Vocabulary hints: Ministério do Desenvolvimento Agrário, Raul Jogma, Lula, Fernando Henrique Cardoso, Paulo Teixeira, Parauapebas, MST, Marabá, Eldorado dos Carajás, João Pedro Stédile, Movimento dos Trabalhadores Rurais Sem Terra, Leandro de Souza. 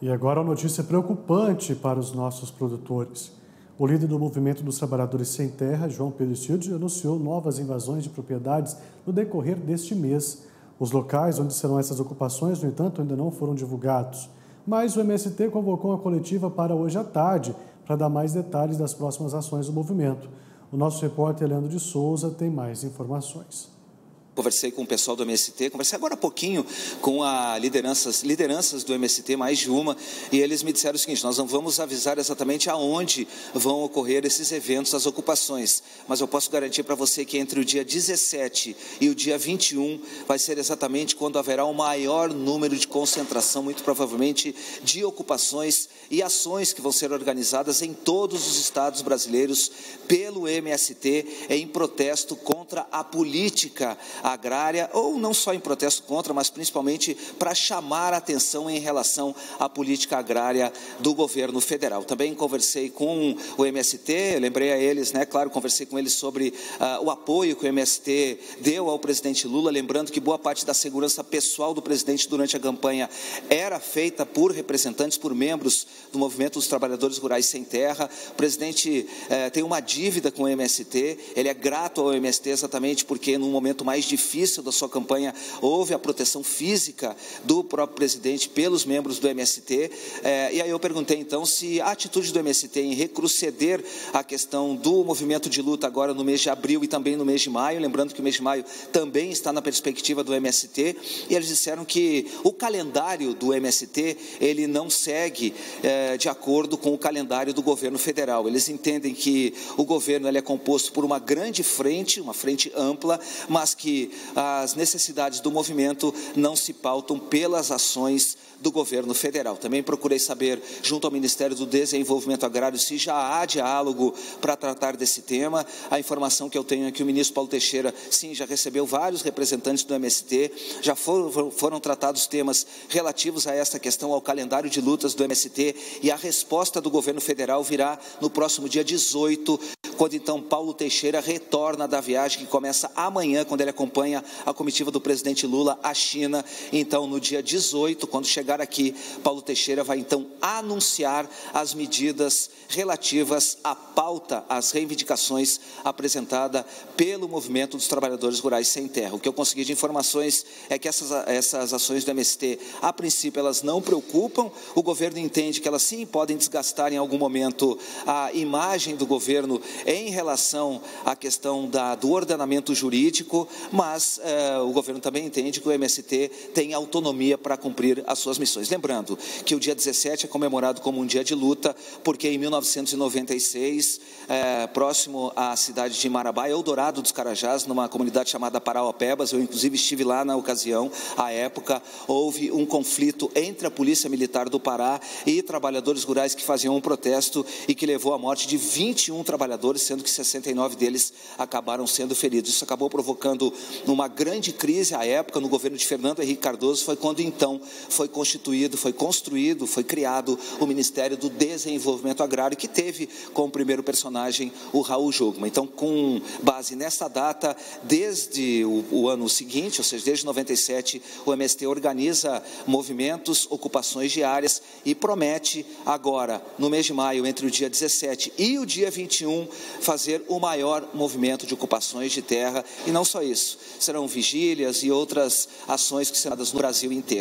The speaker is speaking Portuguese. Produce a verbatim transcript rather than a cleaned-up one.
E agora uma notícia preocupante para os nossos produtores. O líder do Movimento dos Trabalhadores Sem Terra, João Pedro Stédile, anunciou novas invasões de propriedades no decorrer deste mês. Os locais onde serão essas ocupações, no entanto, ainda não foram divulgados. Mas o M S T convocou uma coletiva para hoje à tarde, para dar mais detalhes das próximas ações do movimento. O nosso repórter Leandro de Souza tem mais informações. Conversei com o pessoal do M S T, conversei agora há pouquinho com a lideranças, lideranças do M S T, mais de uma, e eles me disseram o seguinte: nós não vamos avisar exatamente aonde vão ocorrer esses eventos, as ocupações, mas eu posso garantir para você que entre o dia dezessete e o dia vinte e um vai ser exatamente quando haverá o maior número de concentração, muito provavelmente, de ocupações e ações que vão ser organizadas em todos os estados brasileiros pelo M S T em protesto contra a política agrária, ou não só em protesto contra, mas principalmente para chamar a atenção em relação à política agrária do governo federal. Também conversei com o M S T, lembrei a eles, né, claro, conversei com eles sobre uh, o apoio que o M S T deu ao presidente Lula, lembrando que boa parte da segurança pessoal do presidente durante a campanha era feita por representantes, por membros do Movimento dos Trabalhadores Rurais Sem Terra. O presidente uh, tem uma dívida com o M S T, ele é grato ao M S T exatamente porque num momento mais difícil da sua campanha, houve a proteção física do próprio presidente pelos membros do M S T, eh, e aí eu perguntei então se a atitude do M S T em recroceder a questão do movimento de luta agora no mês de abril e também no mês de maio, lembrando que o mês de maio também está na perspectiva do M S T, e eles disseram que o calendário do M S T, ele não segue eh, de acordo com o calendário do governo federal. Eles entendem que o governo ele é composto por uma grande frente, uma frente ampla, mas que as necessidades do movimento não se pautam pelas ações do governo federal. Também procurei saber, junto ao Ministério do Desenvolvimento Agrário, se já há diálogo para tratar desse tema. A informação que eu tenho é que o ministro Paulo Teixeira, sim, já recebeu vários representantes do M S T, já foram, foram tratados temas relativos a esta questão, ao calendário de lutas do M S T, e a resposta do governo federal virá no próximo dia dezoito, quando então Paulo Teixeira retorna da viagem que começa amanhã, quando ele acompanha a comitiva do presidente Lula à China. Então, no dia dezoito, quando chegar aqui, Paulo Teixeira vai então anunciar as medidas relativas à pauta, às reivindicações apresentada pelo Movimento dos Trabalhadores Rurais Sem Terra. O que eu consegui de informações é que essas, essas ações do M S T, a princípio, elas não preocupam. O governo entende que elas sim podem desgastar em algum momento a imagem do governo em relação à questão da, do ordenamento jurídico, mas eh, o governo também entende que o M S T tem autonomia para cumprir as suas missões. Lembrando que o dia dezessete é comemorado como um dia de luta, porque em mil novecentos e noventa e seis, eh, próximo à cidade de Marabá, Eldorado dos Carajás, numa comunidade chamada Parauapebas, eu inclusive estive lá na ocasião, à época, houve um conflito entre a Polícia Militar do Pará e trabalhadores rurais que faziam um protesto e que levou à morte de vinte e um trabalhadores, sendo que sessenta e nove deles acabaram sendo feridos. Isso acabou provocando uma grande crise à época no governo de Fernando Henrique Cardoso, foi quando então foi constituído, foi construído, foi criado o Ministério do Desenvolvimento Agrário, que teve como primeiro personagem o Raul Jogma. Então, com base nessa data, desde o, o ano seguinte, ou seja, desde noventa e sete, o M S T organiza movimentos, ocupações diárias e promete agora, no mês de maio, entre o dia dezessete e o dia vinte e um, fazer o maior movimento de ocupações de terra. E não só isso, serão vigílias e outras ações que serão dadas no Brasil inteiro.